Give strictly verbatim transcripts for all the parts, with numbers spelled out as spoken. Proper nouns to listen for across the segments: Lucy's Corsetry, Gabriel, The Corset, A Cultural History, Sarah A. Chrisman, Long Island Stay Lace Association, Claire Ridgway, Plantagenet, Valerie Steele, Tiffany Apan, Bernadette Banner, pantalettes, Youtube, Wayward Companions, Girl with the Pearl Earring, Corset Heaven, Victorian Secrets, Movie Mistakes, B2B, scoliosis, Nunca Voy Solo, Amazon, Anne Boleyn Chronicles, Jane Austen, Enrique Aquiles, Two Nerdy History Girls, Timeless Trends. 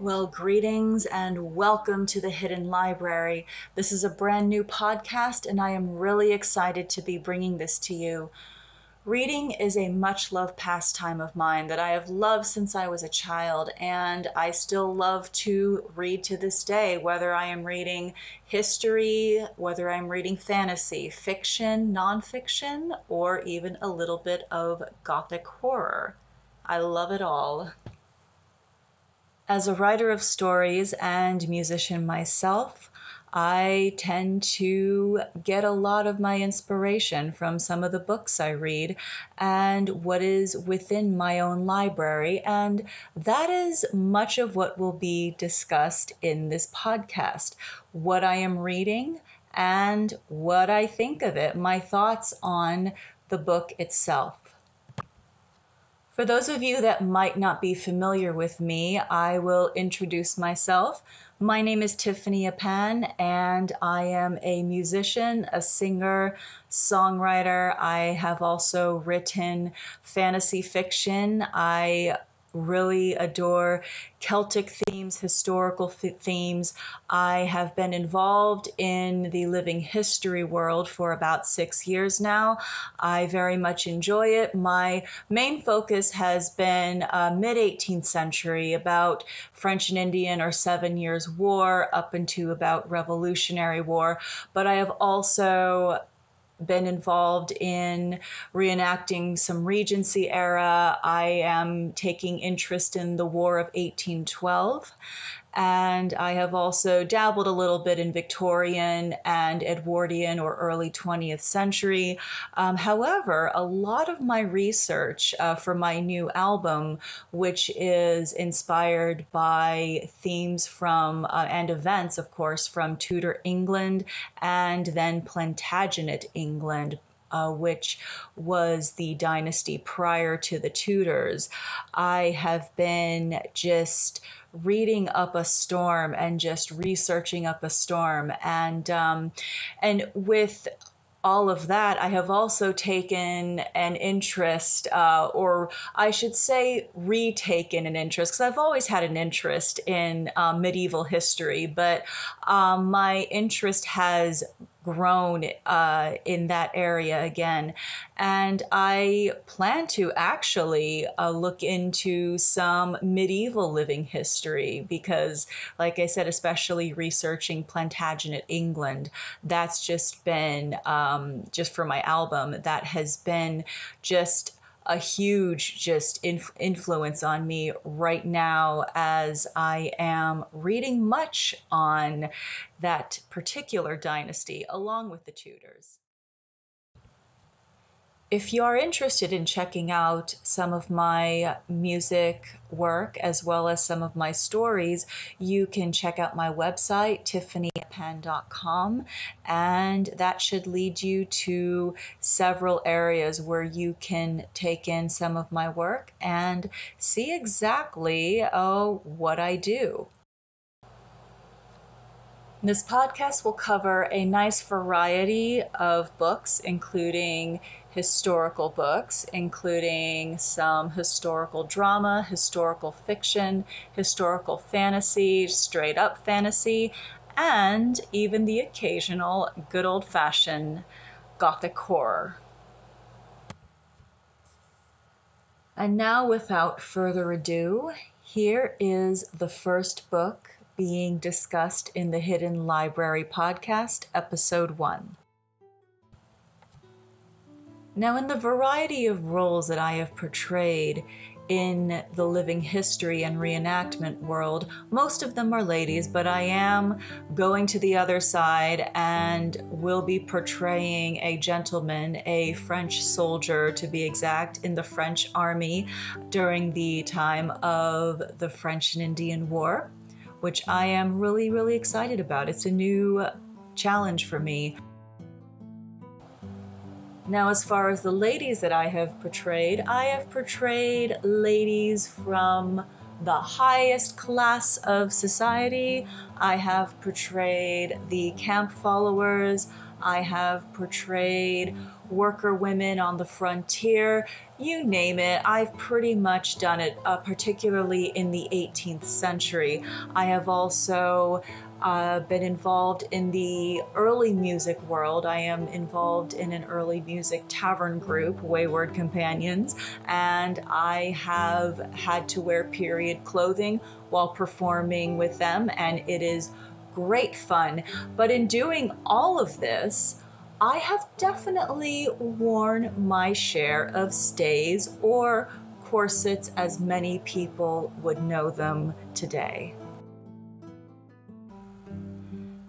Well, greetings and welcome to The Hidden Library. This is a brand new podcast and I am really excited to be bringing this to you. Reading is a much-loved pastime of mine that I have loved since I was a child, and I still love to read to this day, whether I am reading history, whether I'm reading fantasy, fiction, nonfiction, or even a little bit of gothic horror. I love it all. As a writer of stories and musician myself, I tend to get a lot of my inspiration from some of the books I read and what is within my own library, and that is much of what will be discussed in this podcast. What I am reading and what I think of it, my thoughts on the book itself. For those of you that might not be familiar with me, I will introduce myself. My name is Tiffany Apan, and I am a musician, a singer, songwriter. I have also written fantasy fiction. I really adore Celtic themes, historical themes. I have been involved in the living history world for about six years now. I very much enjoy it. My main focus has been uh, mid eighteenth century, about French and Indian or Seven Years' War up into about Revolutionary War, but I have also been involved in reenacting some Regency era. I am taking interest in the War of eighteen twelve, and I have also dabbled a little bit in Victorian and Edwardian or early twentieth century. Um, however, a lot of my research uh, for my new album, which is inspired by themes from uh, and events, of course, from Tudor England and then Plantagenet England, Uh, which was the dynasty prior to the Tudors. I have been just reading up a storm and just researching up a storm. And, um, and with all of that, I have also taken an interest, uh, or I should say retaken an interest, because I've always had an interest in uh, medieval history, but um, my interest has grown uh, in that area again. And I plan to actually uh, look into some medieval living history because, like I said, especially researching Plantagenet England, that's just been, um, just for my album, that has been just a huge just inf- influence on me right now as I am reading much on that particular dynasty along with the Tudors. If you are interested in checking out some of my music work as well as some of my stories, you can check out my website, tiffany apan dot com, and that should lead you to several areas where you can take in some of my work and see exactly oh, what I do. This podcast will cover a nice variety of books, including historical books, including some historical drama, historical fiction, historical fantasy, straight up fantasy, and even the occasional good old-fashioned gothic horror. And now, without further ado, here is the first book being discussed in the Hidden Library podcast, episode one. Now, in the variety of roles that I have portrayed in the living history and reenactment world, most of them are ladies, but I am going to the other side and will be portraying a gentleman, a French soldier to be exact, in the French army during the time of the French and Indian War, which I am really, really excited about. It's a new challenge for me. Now, as far as the ladies that I have portrayed, I have portrayed ladies from the highest class of society. I have portrayed the camp followers. I have portrayed worker women on the frontier. You name it, I've pretty much done it, uh, particularly in the eighteenth century. I have also uh, been involved in the early music world. I am involved in an early music tavern group, Wayward Companions, and I have had to wear period clothing while performing with them, and it is great fun. But in doing all of this, I have definitely worn my share of stays or corsets as many people would know them today.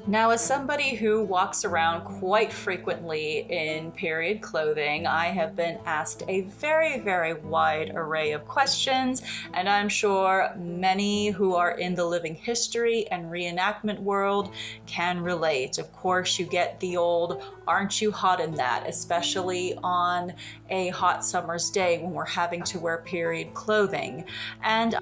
Now, as somebody who walks around quite frequently in period clothing, I have been asked a very, very wide array of questions, and I'm sure many who are in the living history and reenactment world can relate. Of course, you get the old, "Aren't you hot in that?" especially on a hot summer's day when we're having to wear period clothing. And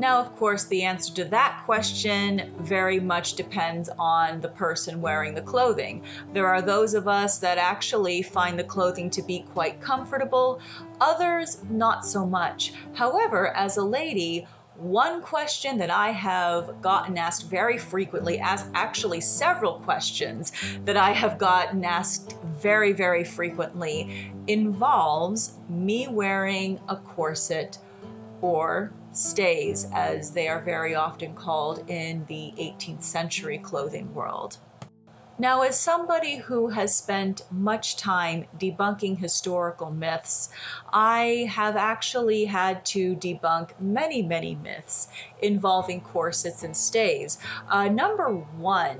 now, of course, the answer to that question very much depends on the person wearing the clothing. There are those of us that actually find the clothing to be quite comfortable, others not so much. However, as a lady, one question that I have gotten asked very frequently, as actually several questions that I have gotten asked very, very frequently, involves me wearing a corset or stays, as they are very often called in the eighteenth century clothing world. Now, as somebody who has spent much time debunking historical myths, I have actually had to debunk many, many myths involving corsets and stays. Uh, number one,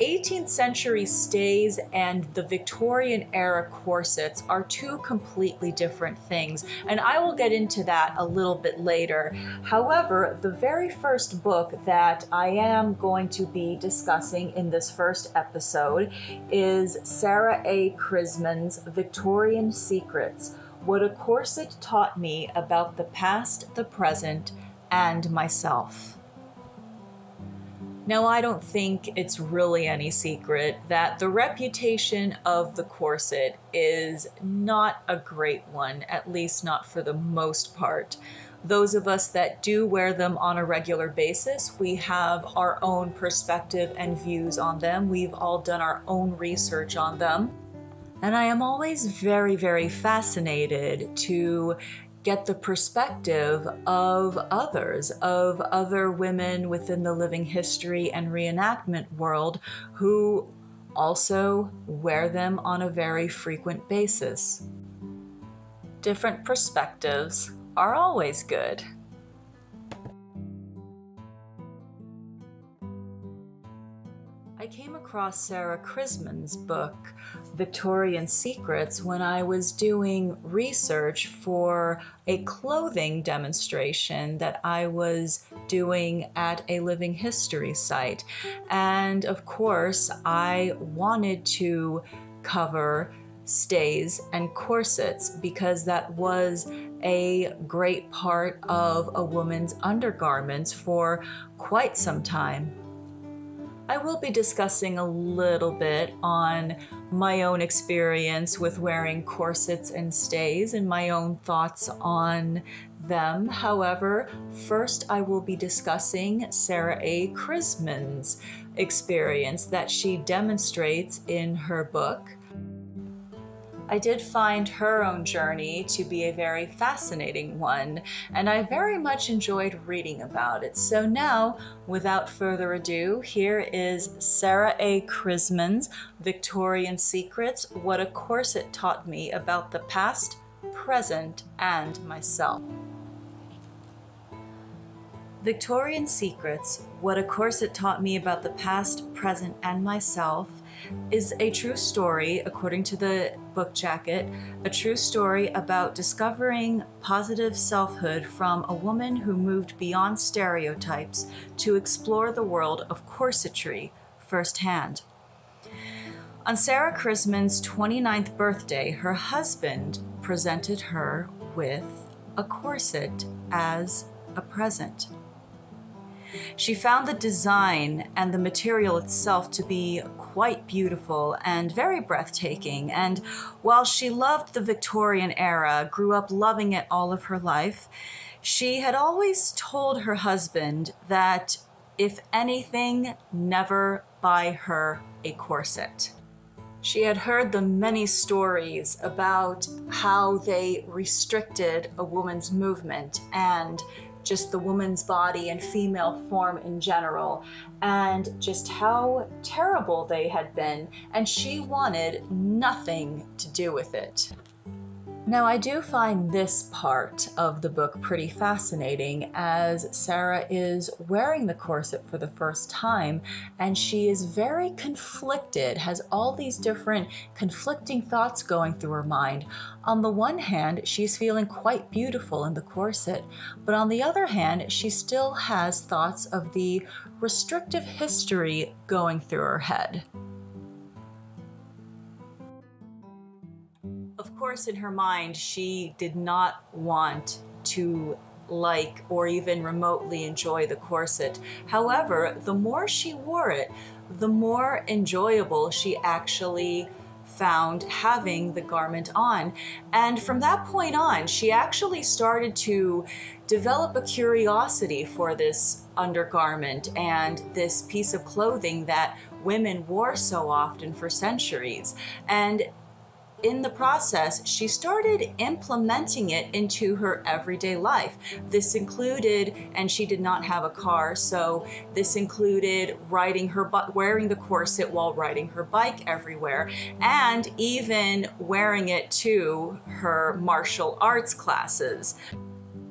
eighteenth century stays and the Victorian era corsets are two completely different things, and I will get into that a little bit later. However, the very first book that I am going to be discussing in this first episode is Sarah A. Chrisman's Victorian Secrets: What a Corset Taught Me About the Past, the Present, and Myself. Now, I don't think it's really any secret that the reputation of the corset is not a great one, at least not for the most part. Those of us that do wear them on a regular basis, we have our own perspective and views on them. We've all done our own research on them. And I am always very, very fascinated to get the perspective of others, of other women within the living history and reenactment world who also wear them on a very frequent basis. Different perspectives are always good. I came across Sarah Chrisman's book, Victorian Secrets, when I was doing research for a clothing demonstration that I was doing at a living history site. And of course, I wanted to cover stays and corsets because that was a great part of a woman's undergarments for quite some time. I will be discussing a little bit on my own experience with wearing corsets and stays and my own thoughts on them. However, first I will be discussing Sarah A. Chrisman's experience that she demonstrates in her book. I did find her own journey to be a very fascinating one, and I very much enjoyed reading about it. So now, without further ado, here is Sarah A. Chrisman's Victorian Secrets: What a Corset Taught Me About the Past, Present, and Myself. Victorian Secrets: What a Corset Taught Me About the Past, Present, and Myself is a true story, according to the book jacket, a true story about discovering positive selfhood from a woman who moved beyond stereotypes to explore the world of corsetry firsthand. On Sarah Chrisman's twenty-ninth birthday, her husband presented her with a corset as a present. She found the design and the material itself to be quite beautiful and very breathtaking, and while she loved the Victorian era, grew up loving it all of her life, she had always told her husband that, if anything, never buy her a corset. She had heard the many stories about how they restricted a woman's movement and just the woman's body and female form in general, and just how terrible they had been, and she wanted nothing to do with it. Now, I do find this part of the book pretty fascinating, as Sarah is wearing the corset for the first time and she is very conflicted, has all these different conflicting thoughts going through her mind. On the one hand, she's feeling quite beautiful in the corset, but on the other hand, she still has thoughts of the restrictive history going through her head. Of course, in her mind, she did not want to like or even remotely enjoy the corset. However, the more she wore it, the more enjoyable she actually found having the garment on. And from that point on, she actually started to develop a curiosity for this undergarment and this piece of clothing that women wore so often for centuries. And in the process, she started implementing it into her everyday life. This included, and she did not have a car, so this included riding her, wearing the corset while riding her bike everywhere, and even wearing it to her martial arts classes.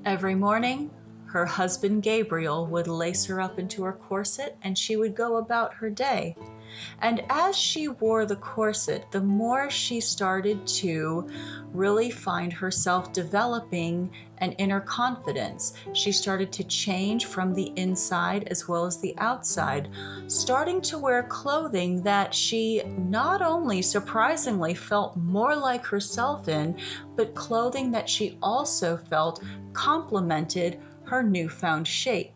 Every morning, her husband Gabriel would lace her up into her corset and she would go about her day. And as she wore the corset, the more she started to really find herself developing an inner confidence. She started to change from the inside as well as the outside, starting to wear clothing that she not only surprisingly felt more like herself in, but clothing that she also felt complemented her newfound shape.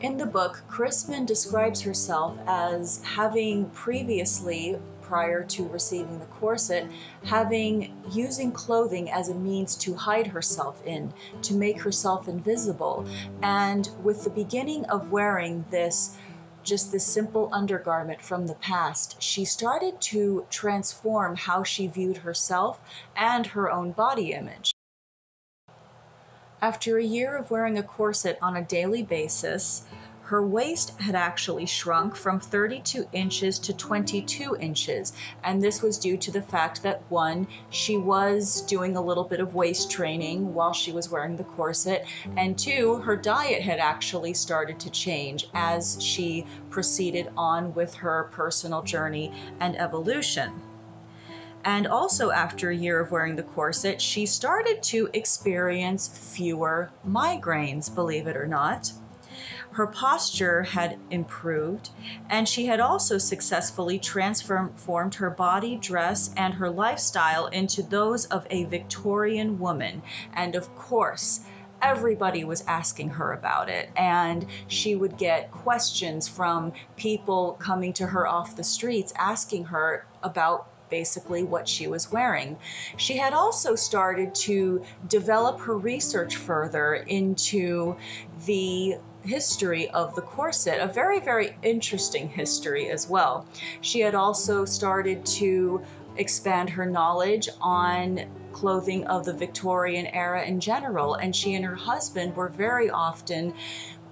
In the book, Chrisman describes herself as having previously, prior to receiving the corset, having using clothing as a means to hide herself in, to make herself invisible. And with the beginning of wearing this, just this simple undergarment from the past, she started to transform how she viewed herself and her own body image. After a year of wearing a corset on a daily basis, her waist had actually shrunk from thirty-two inches to twenty-two inches, and this was due to the fact that, one, she was doing a little bit of waist training while she was wearing the corset, and two, her diet had actually started to change as she proceeded on with her personal journey and evolution. And also, after a year of wearing the corset, she started to experience fewer migraines, believe it or not. Her posture had improved, and she had also successfully transformed her body, dress, and her lifestyle into those of a Victorian woman. And of course, everybody was asking her about it, and she would get questions from people coming to her off the streets asking her about basically what she was wearing. She had also started to develop her research further into the history of the corset, a very, very interesting history as well. She had also started to expand her knowledge on clothing of the Victorian era in general, and she and her husband were very often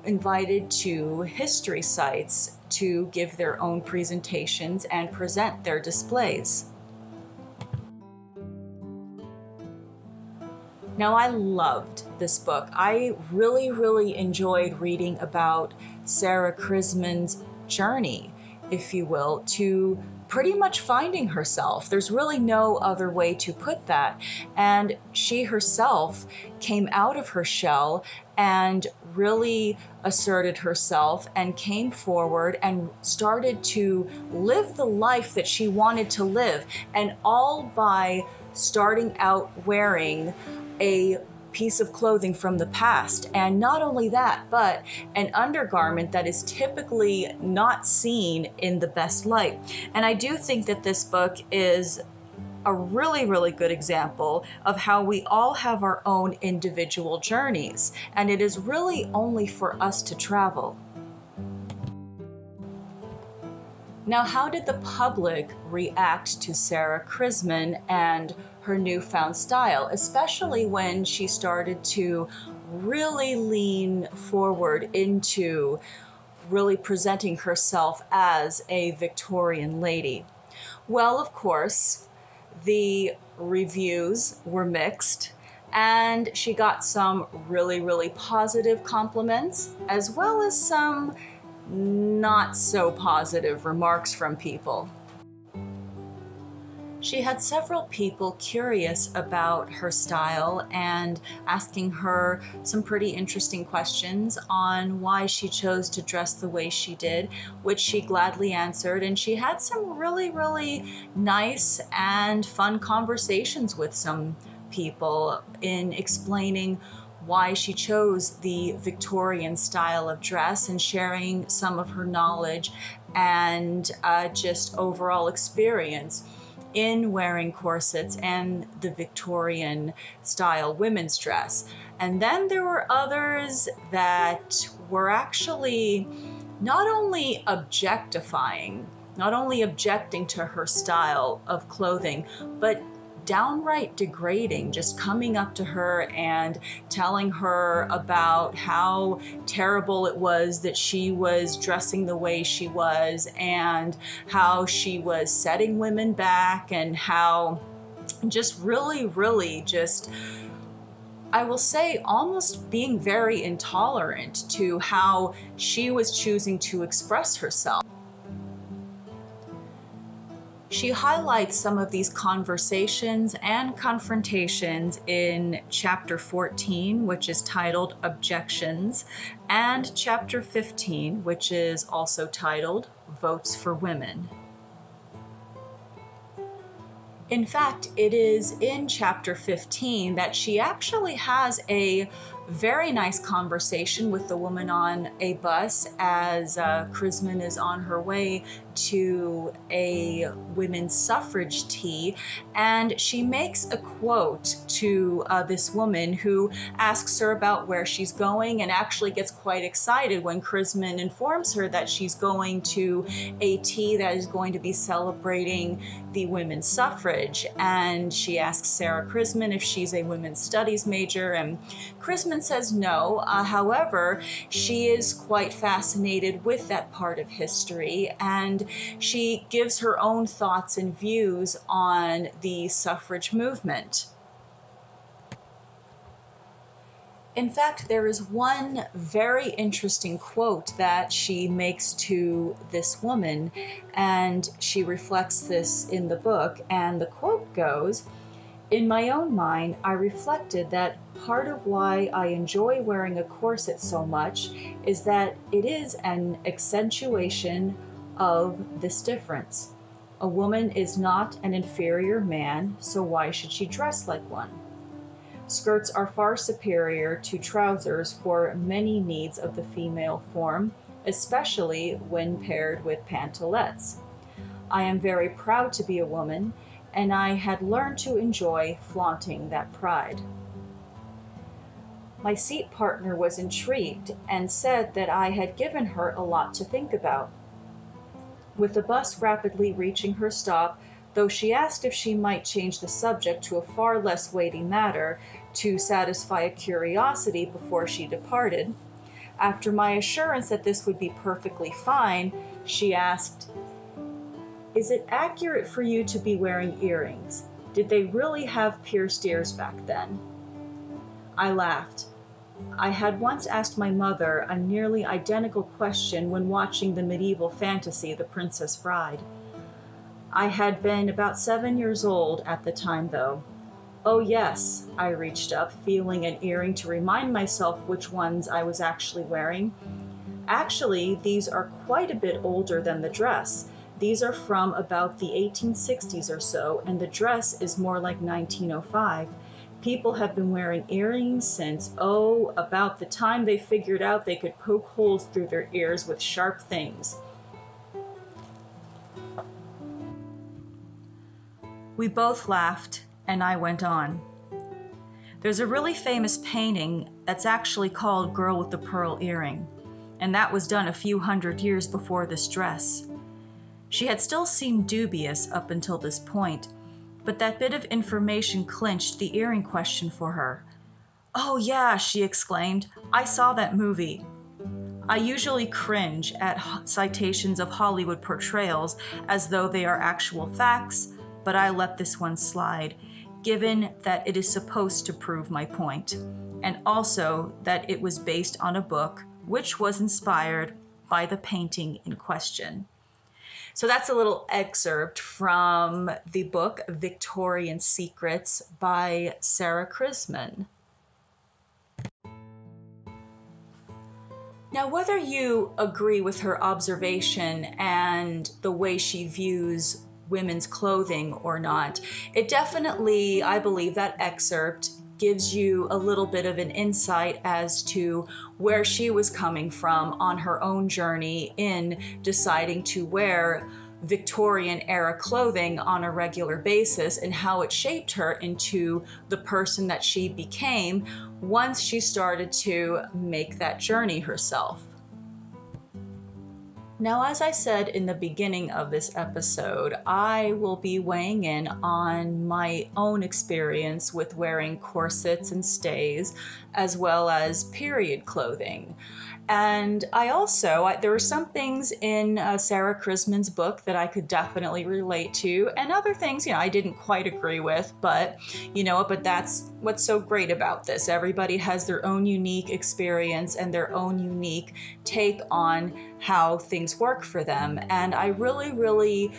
invited to history sites to give their own presentations and present their displays. Now, I loved this book. I really, really enjoyed reading about Sarah Chrisman's journey, if you will, to pretty much finding herself. There's really no other way to put that. And she herself came out of her shell and really asserted herself and came forward and started to live the life that she wanted to live, and all by starting out wearing a piece of clothing from the past. And not only that, but an undergarment that is typically not seen in the best light. And I do think that this book is a really, really good example of how we all have our own individual journeys, and it is really only for us to travel. Now, how did the public react to Sarah Chrisman and her newfound style, especially when she started to really lean forward into really presenting herself as a Victorian lady? Well, of course, the reviews were mixed, and she got some really, really positive compliments, as well as some not so positive remarks from people. She had several people curious about her style and asking her some pretty interesting questions on why she chose to dress the way she did, which she gladly answered. And she had some really, really nice and fun conversations with some people in explaining why she chose the Victorian style of dress and sharing some of her knowledge and uh, just overall experience in wearing corsets and the Victorian style women's dress. And then there were others that were actually not only objectifying, not only objecting to her style of clothing, but downright degrading, just coming up to her and telling her about how terrible it was that she was dressing the way she was, and how she was setting women back, and how just really, really just, I will say, almost being very intolerant to how she was choosing to express herself. She highlights some of these conversations and confrontations in chapter fourteen, which is titled Objections, and chapter fifteen, which is also titled Votes for Women. In fact, it is in chapter fifteen that she actually has a very nice conversation with the woman on a bus as uh, Chrisman is on her way to a women's suffrage tea, and she makes a quote to uh, this woman who asks her about where she's going, and actually gets quite excited when Chrisman informs her that she's going to a tea that is going to be celebrating the women's suffrage. And she asks Sarah Chrisman if she's a women's studies major, and Chrisman says no. Uh, however, she is quite fascinated with that part of history, and she gives her own thoughts and views on the suffrage movement. In fact, there is one very interesting quote that she makes to this woman, and she reflects this in the book, and the quote goes, "In my own mind, I reflected that part of why I enjoy wearing a corset so much is that it is an accentuation of this difference. A woman is not an inferior man, so why should she dress like one? Skirts are far superior to trousers for many needs of the female form, especially when paired with pantalettes. I am very proud to be a woman, and I had learned to enjoy flaunting that pride. My seat partner was intrigued and said that I had given her a lot to think about. With the bus rapidly reaching her stop, though she asked if she might change the subject to a far less weighty matter to satisfy a curiosity before she departed, after my assurance that this would be perfectly fine, she asked, 'Is it accurate for you to be wearing earrings? Did they really have pierced ears back then?' I laughed. I had once asked my mother a nearly identical question when watching the medieval fantasy, The Princess Bride. I had been about seven years old at the time, though. Oh yes, I reached up, feeling an earring to remind myself which ones I was actually wearing. Actually, these are quite a bit older than the dress. These are from about the eighteen sixties or so, and the dress is more like nineteen oh five. People have been wearing earrings since, oh, about the time they figured out they could poke holes through their ears with sharp things. We both laughed, and I went on. There's a really famous painting that's actually called Girl with the Pearl Earring, and that was done a few hundred years before this dress. She had still seemed dubious up until this point, but that bit of information clinched the earring question for her. "Oh yeah," she exclaimed, "I saw that movie." I usually cringe at citations of Hollywood portrayals as though they are actual facts, but I let this one slide, given that it is supposed to prove my point, and also that it was based on a book which was inspired by the painting in question. So that's a little excerpt from the book Victorian Secrets by Sarah Chrisman. Now, whether you agree with her observation and the way she views women's clothing or not, it definitely, I believe, that excerpt gives you a little bit of an insight as to where she was coming from on her own journey in deciding to wear Victorian-era clothing on a regular basis and how it shaped her into the person that she became once she started to make that journey herself. Now, as I said in the beginning of this episode, I will be weighing in on my own experience with wearing corsets and stays, as well as period clothing. And I also, I, there were some things in uh, Sarah Chrisman's book that I could definitely relate to, and other things, you know, I didn't quite agree with, but, you know, but that's what's so great about this. Everybody has their own unique experience and their own unique take on how things work for them. And I really, really,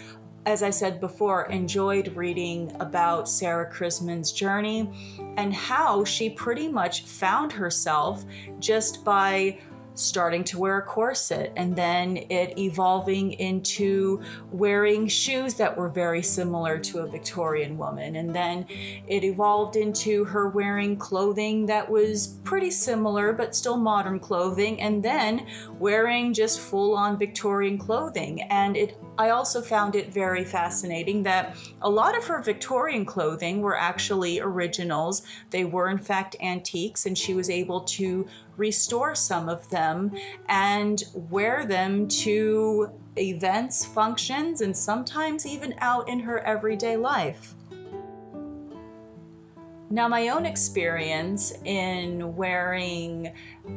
as I said before, enjoyed reading about Sarah Chrisman's journey and how she pretty much found herself just by starting to wear a corset and then it evolving into wearing shoes that were very similar to a Victorian woman. And then it evolved into her wearing clothing that was pretty similar, but still modern clothing, and then wearing just full-on Victorian clothing. And it, I also found it very fascinating that a lot of her Victorian clothing were actually originals. They were in fact antiques, and she was able to restore some of them and wear them to events, functions, and sometimes even out in her everyday life. Now, my own experience in wearing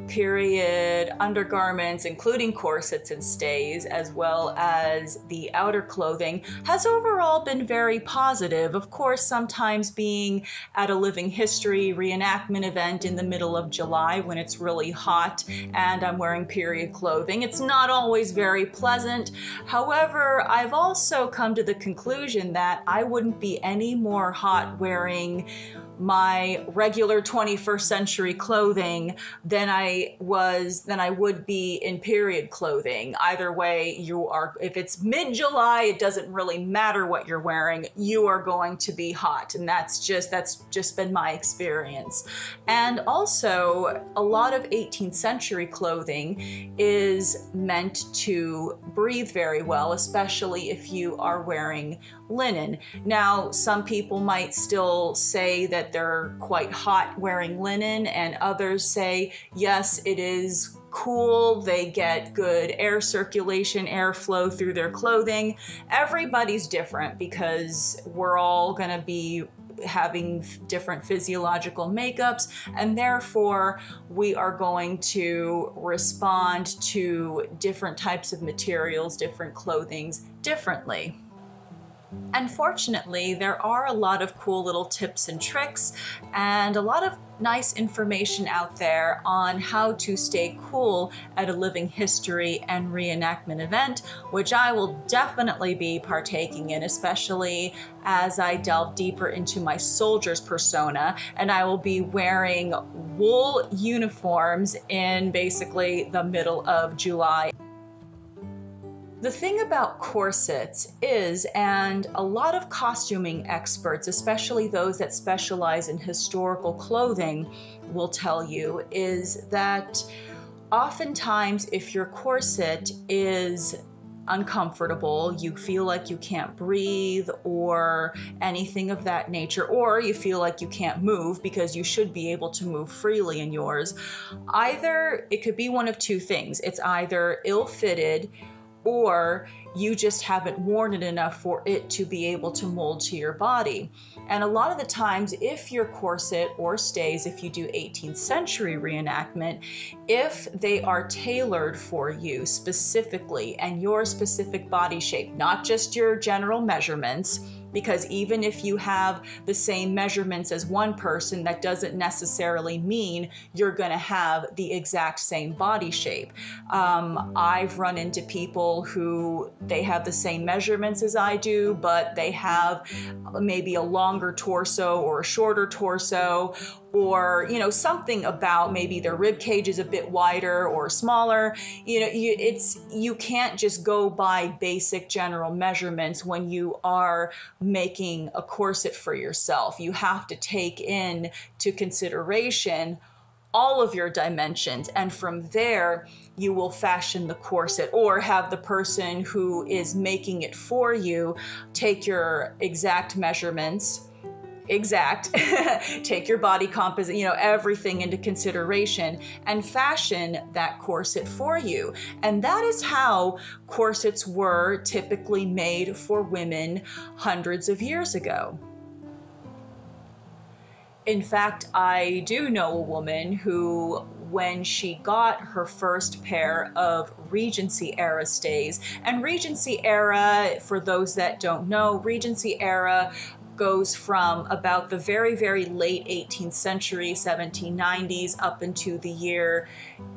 period undergarments, including corsets and stays, as well as the outer clothing, has overall been very positive. Of course, sometimes being at a living history reenactment event in the middle of July when it's really hot and I'm wearing period clothing, it's not always very pleasant. However, I've also come to the conclusion that I wouldn't be any more hot wearing my regular twenty-first century clothing than I was, than I would be in period clothing. Either way, you are, if it's mid-July, it doesn't really matter what you're wearing, you are going to be hot. And that's just, that's just been my experience. And also, a lot of eighteenth century clothing is meant to breathe very well, especially if you are wearing linen. Now, some people might still say that they're quite hot wearing linen, and others say, yes, it is cool. They get good air circulation, airflow through their clothing. Everybody's different because we're all going to be having different physiological makeups, and therefore we are going to respond to different types of materials, different clothings differently. And fortunately, there are a lot of cool little tips and tricks and a lot of nice information out there on how to stay cool at a living history and reenactment event, which I will definitely be partaking in, especially as I delve deeper into my soldier's persona. And I will be wearing wool uniforms in basically the middle of July. The thing about corsets is, and a lot of costuming experts, especially those that specialize in historical clothing, will tell you, is that oftentimes if your corset is uncomfortable, you feel like you can't breathe or anything of that nature, or you feel like you can't move because you should be able to move freely in yours, either it could be one of two things. It's either ill-fitted, or you just haven't worn it enough for it to be able to mold to your body. And a lot of the times, if your corset or stays, if you do eighteenth century reenactment, if they are tailored for you specifically and your specific body shape, not just your general measurements, because even if you have the same measurements as one person, that doesn't necessarily mean you're going to have the exact same body shape. Um, I've run into people who, they have the same measurements as I do, but they have maybe a longer torso or a shorter torso, or, you know, something about maybe their rib cage is a bit wider or smaller. You know, you, it's, you can't just go by basic general measurements when you are making a corset for yourself. You have to take in to consideration all of your dimensions, and from there you will fashion the corset, or have the person who is making it for you take your exact measurements, exact, take your body composition, you know, everything into consideration, and fashion that corset for you. And that is how corsets were typically made for women hundreds of years ago. In fact, I do know a woman who, when she got her first pair of Regency era stays, and Regency era, for those that don't know, Regency era goes from about the very, very late eighteenth century, seventeen nineties, up into the year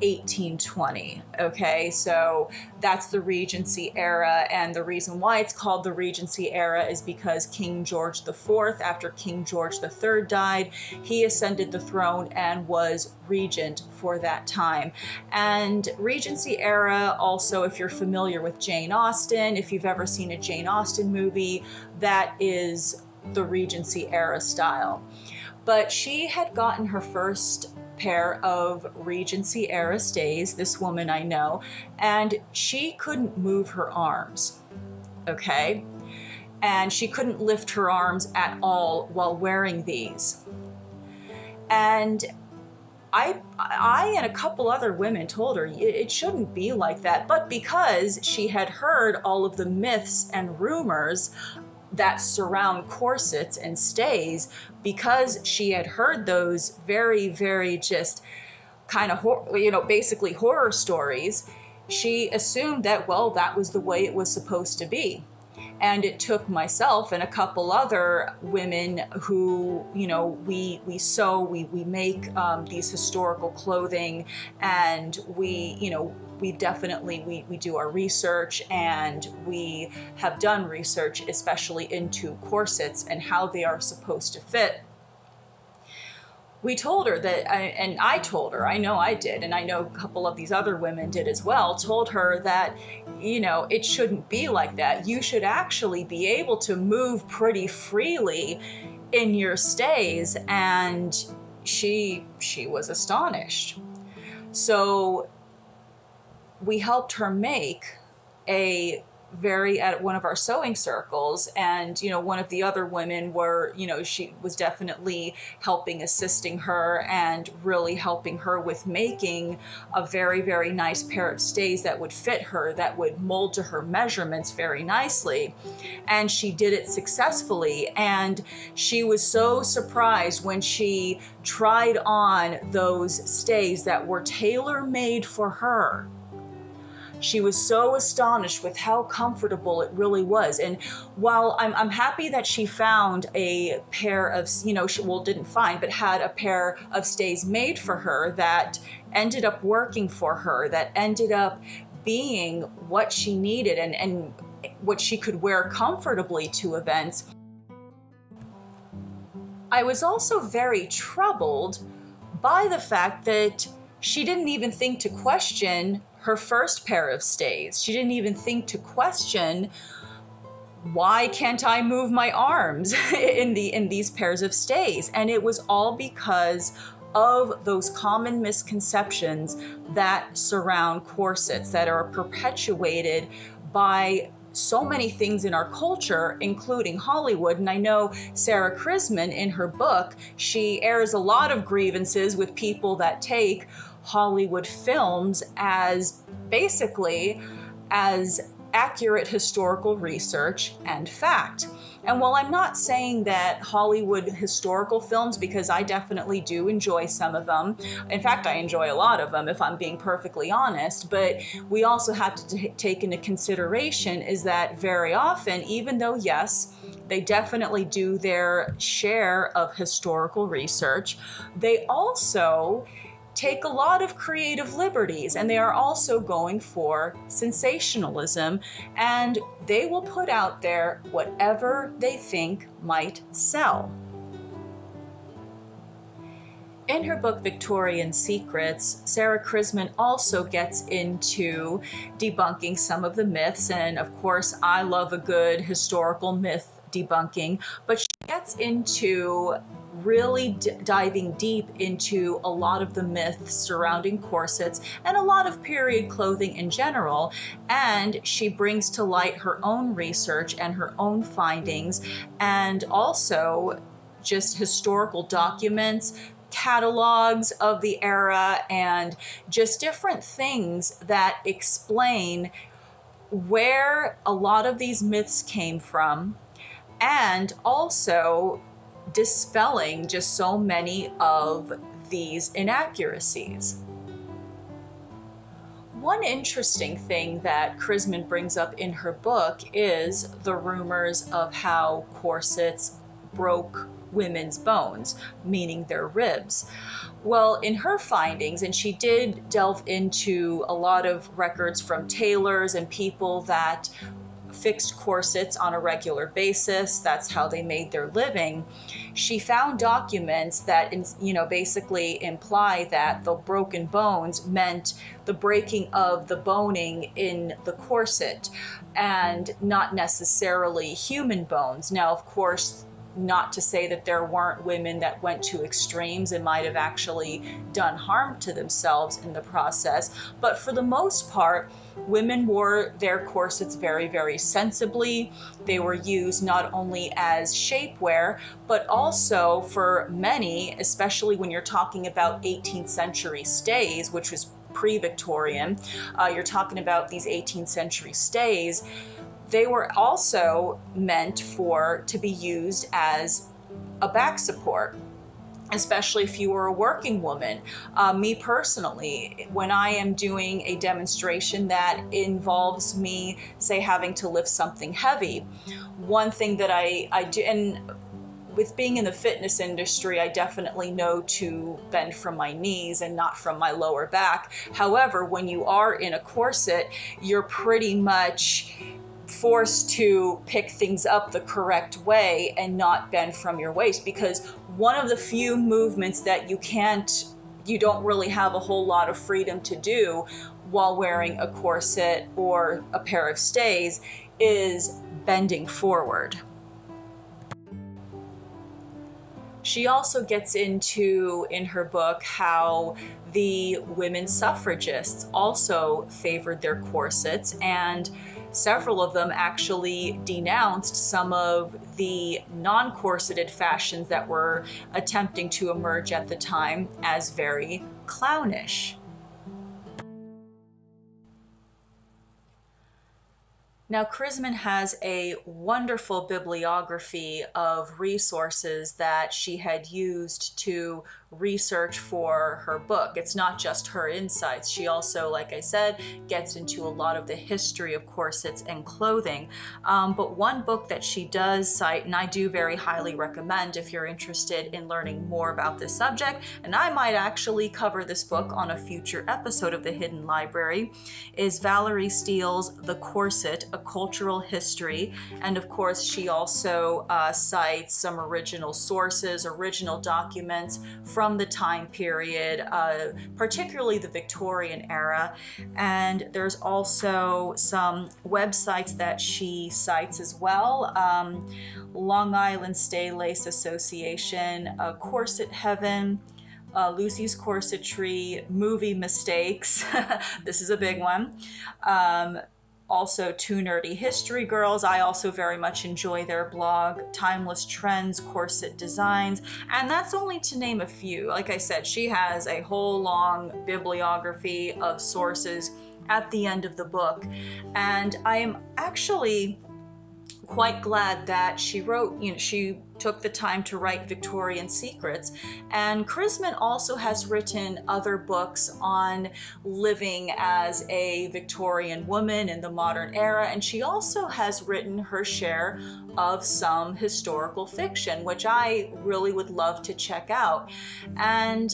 eighteen twenty, okay? So that's the Regency era, and the reason why it's called the Regency era is because King George the Fourth, after King George the Third died, he ascended the throne and was regent for that time. And Regency era also, if you're familiar with Jane Austen, if you've ever seen a Jane Austen movie, that is the Regency era style. But she had gotten her first pair of Regency era stays, this woman I know, and she couldn't move her arms, okay? And she couldn't lift her arms at all while wearing these. And I, I and a couple other women told her it shouldn't be like that, but because she had heard all of the myths and rumors that surround corsets and stays, because she had heard those very, very just kind of, you know, basically horror stories, she assumed that, well, that was the way it was supposed to be. And it took myself and a couple other women who, you know, we we sew, we, we make um, these historical clothing, and we, you know, we definitely, we, we do our research, and we have done research, especially into corsets and how they are supposed to fit. We told her that, and I told her, I know I did, and I know a couple of these other women did as well, told her that, you know, it shouldn't be like that. You should actually be able to move pretty freely in your stays. And she, she was astonished. So we helped her make a very at one of our sewing circles, and you know, one of the other women were, you know, she was definitely helping, assisting her, and really helping her with making a very, very nice pair of stays that would fit her, that would mold to her measurements very nicely. And she did it successfully, and she was so surprised when she tried on those stays that were tailor-made for her. She was so astonished with how comfortable it really was. And while I'm, I'm happy that she found a pair of, you know, she, well, didn't find, but had a pair of stays made for her that ended up working for her, that ended up being what she needed and, and what she could wear comfortably to events. I was also very troubled by the fact that she didn't even think to question her first pair of stays. She didn't even think to question, why can't I move my arms in the in these pairs of stays? And it was all because of those common misconceptions that surround corsets, that are perpetuated by so many things in our culture, including Hollywood. And I know Sarah Chrisman, in her book, she airs a lot of grievances with people that take Hollywood films as basically as accurate historical research and fact. And while I'm not saying that Hollywood historical films, because I definitely do enjoy some of them, in fact, I enjoy a lot of them if I'm being perfectly honest, but we also have to t- take into consideration is that very often, even though, yes, they definitely do their share of historical research, they also take a lot of creative liberties, and they are also going for sensationalism, and they will put out there whatever they think might sell. In her book, Victorian Secrets, Sarah Chrisman also gets into debunking some of the myths, and of course, I love a good historical myth debunking, but she gets into really d- diving deep into a lot of the myths surrounding corsets and a lot of period clothing in general, and she brings to light her own research and her own findings, and also just historical documents, catalogs of the era, and just different things that explain where a lot of these myths came from, and also dispelling just so many of these inaccuracies. One interesting thing that Chrisman brings up in her book is the rumors of how corsets broke women's bones, meaning their ribs. Well, in her findings, and she did delve into a lot of records from tailors and people that fixed corsets on a regular basis. That's how they made their living. She found documents that, you know, basically imply that the broken bones meant the breaking of the boning in the corset and not necessarily human bones. Now, of course, not to say that there weren't women that went to extremes and might have actually done harm to themselves in the process, but for the most part, women wore their corsets very, very sensibly. They were used not only as shapewear, but also for many, especially when you're talking about eighteenth century stays, which was pre-Victorian, uh, you're talking about these eighteenth century stays. They were also meant for to be used as a back support, especially if you were a working woman. Uh, me personally, when I am doing a demonstration that involves me, say, having to lift something heavy, one thing that I, I do, and with being in the fitness industry, I definitely know to bend from my knees and not from my lower back. However, when you are in a corset, you're pretty much forced to pick things up the correct way and not bend from your waist, because one of the few movements that you can't, you don't really have a whole lot of freedom to do while wearing a corset or a pair of stays is bending forward. She also gets into, in her book, how the women suffragists also favored their corsets, and several of them actually denounced some of the non-corseted fashions that were attempting to emerge at the time as very clownish. Now, Chrisman has a wonderful bibliography of resources that she had used to research for her book. It's not just her insights. She also, like I said, gets into a lot of the history of corsets and clothing. Um, but one book that she does cite, and I do very highly recommend if you're interested in learning more about this subject, and I might actually cover this book on a future episode of The Hidden Library, is Valerie Steele's The Corset, A Cultural History. And of course, she also uh, cites some original sources, original documents from from the time period, uh, particularly the Victorian era. And there's also some websites that she cites as well. Um, Long Island Stay Lace Association, uh, Corset Heaven, Uh, Lucy's Corsetry, Movie Mistakes, this is a big one. Um, also Two Nerdy History Girls, I also very much enjoy their blog, Timeless Trends, Corset Designs, and that's only to name a few. Like I said, she has a whole long bibliography of sources at the end of the book, and I am actually quite glad that she wrote, you know, she took the time to write Victorian Secrets. And Chrisman also has written other books on living as a Victorian woman in the modern era, and she also has written her share of some historical fiction, which I really would love to check out. And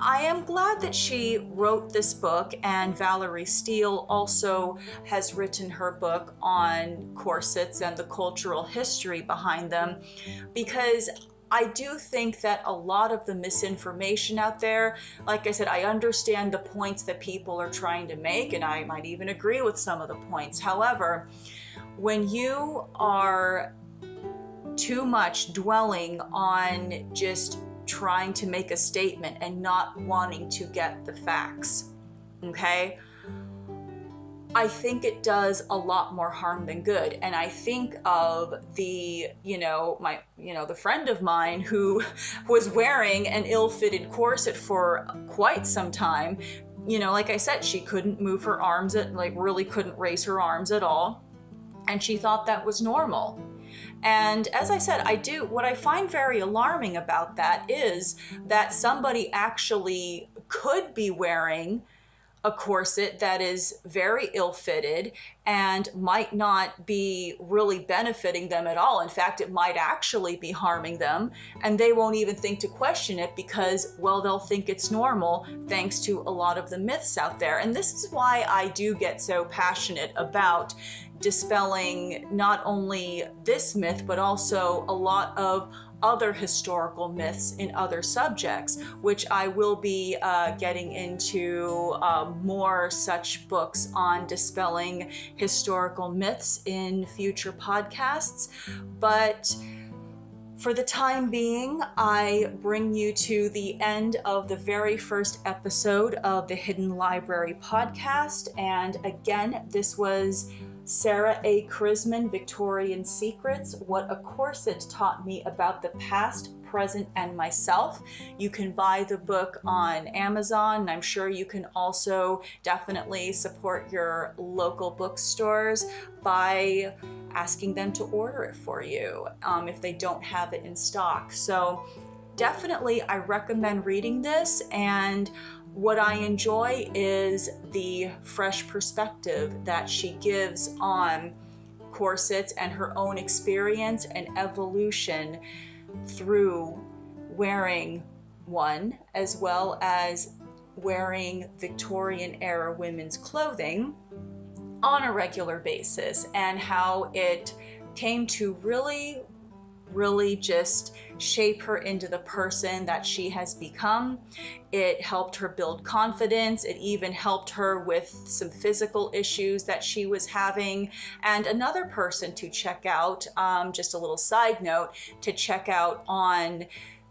I am glad that she wrote this book, and Valerie Steele also has written her book on corsets and the cultural history behind them, because I do think that a lot of the misinformation out there, like I said, I understand the points that people are trying to make, and I might even agree with some of the points. However, when you are too much dwelling on just trying to make a statement and not wanting to get the facts, okay? I think it does a lot more harm than good. And I think of the, you know, my, you know, the friend of mine who was wearing an ill-fitted corset for quite some time. You know, like I said, she couldn't move her arms, at, like really couldn't raise her arms at all. And she thought that was normal. And as I said, I do, what I find very alarming about that is that somebody actually could be wearing a corset that is very ill-fitted and might not be really benefiting them at all. In fact, it might actually be harming them, and they won't even think to question it because, well, they'll think it's normal thanks to a lot of the myths out there. And this is why I do get so passionate about dispelling not only this myth, but also a lot of other historical myths in other subjects, which I will be uh, getting into uh, more such books on dispelling historical myths in future podcasts. But for the time being, I bring you to the end of the very first episode of the Hidden Library podcast. And again, this was Sarah A. Chrisman, Victorian Secrets, What a Corset Taught Me About the Past, Present, and Myself. You can buy the book on Amazon, and I'm sure you can also definitely support your local bookstores by asking them to order it for you um, if they don't have it in stock. So definitely I recommend reading this, and what I enjoy is the fresh perspective that she gives on corsets and her own experience and evolution through wearing one, as well as wearing Victorian era women's clothing on a regular basis, and how it came to really, really just shape her into the person that she has become. It helped her build confidence. It even helped her with some physical issues that she was having. And another person to check out, um, just a little side note, to check out on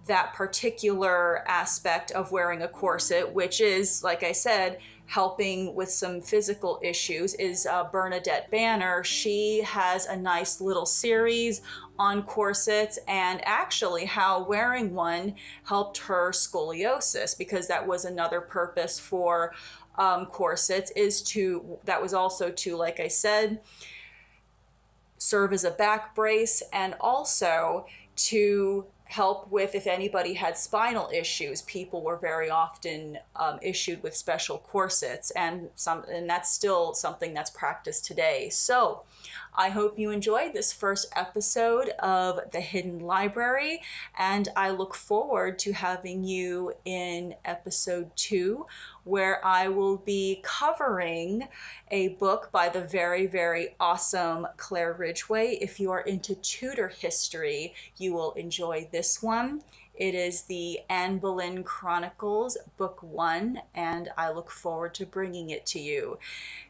that particular aspect of wearing a corset, which is, like I said, helping with some physical issues, is uh, Bernadette Banner. She has a nice little series on corsets and actually how wearing one helped her scoliosis, because that was another purpose for um, corsets, is to, that was also to, like I said, serve as a back brace, and also to help with if anybody had spinal issues. People were very often um, issued with special corsets, and some, and that's still something that's practiced today. So I hope you enjoyed this first episode of The Hidden Library, and I look forward to having you in episode two, where I will be covering a book by the very, very awesome Claire Ridgway. If you are into Tudor history, you will enjoy this one. It is the Anne Boleyn Chronicles, book one, and I look forward to bringing it to you.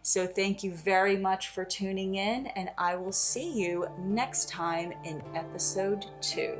So thank you very much for tuning in, and I will see you next time in episode two.